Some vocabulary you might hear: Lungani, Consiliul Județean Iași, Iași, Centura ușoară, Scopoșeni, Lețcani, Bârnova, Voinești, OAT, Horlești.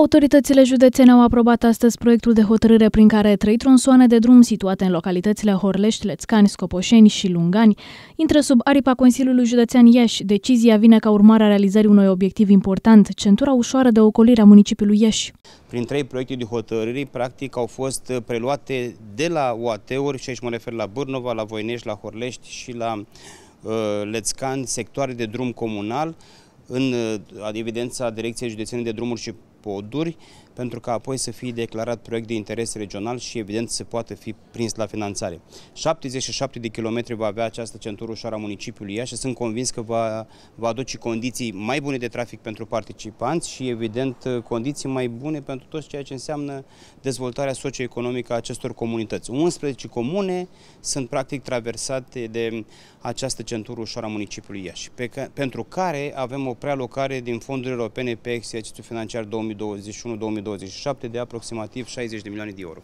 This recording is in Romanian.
Autoritățile județene au aprobat astăzi proiectul de hotărâre prin care 3 tronsoane de drum situate în localitățile Horlești, Lețcani, Scopoșeni și Lungani intră sub aripa Consiliului Județean Iași. Decizia vine ca urmare a realizării unui obiectiv important, centura ușoară de ocolire a municipiului Iași. Prin 3 proiecte de hotărâri, practic, au fost preluate de la OAT-uri, și aici mă refer la Bârnova, la Voinești, la Horlești și la Lețcani, sectoare de drum comunal, în evidența Direcției Județene de Drumuri și Poduri, pentru că apoi să fie declarat proiect de interes regional și evident să poată fi prins la finanțare. 77 de kilometri va avea această centură ușoară a municipiului Iași și sunt convins că va aduce condiții mai bune de trafic pentru participanți și evident condiții mai bune pentru toți, ceea ce înseamnă dezvoltarea socioeconomică a acestor comunități. 11 comune sunt practic traversate de această centură ușoară a municipiului Iași, pentru care avem o prealocare din fonduri europene pe exercițiul financiar 2021-2027 de aproximativ 60 de milioane de euro.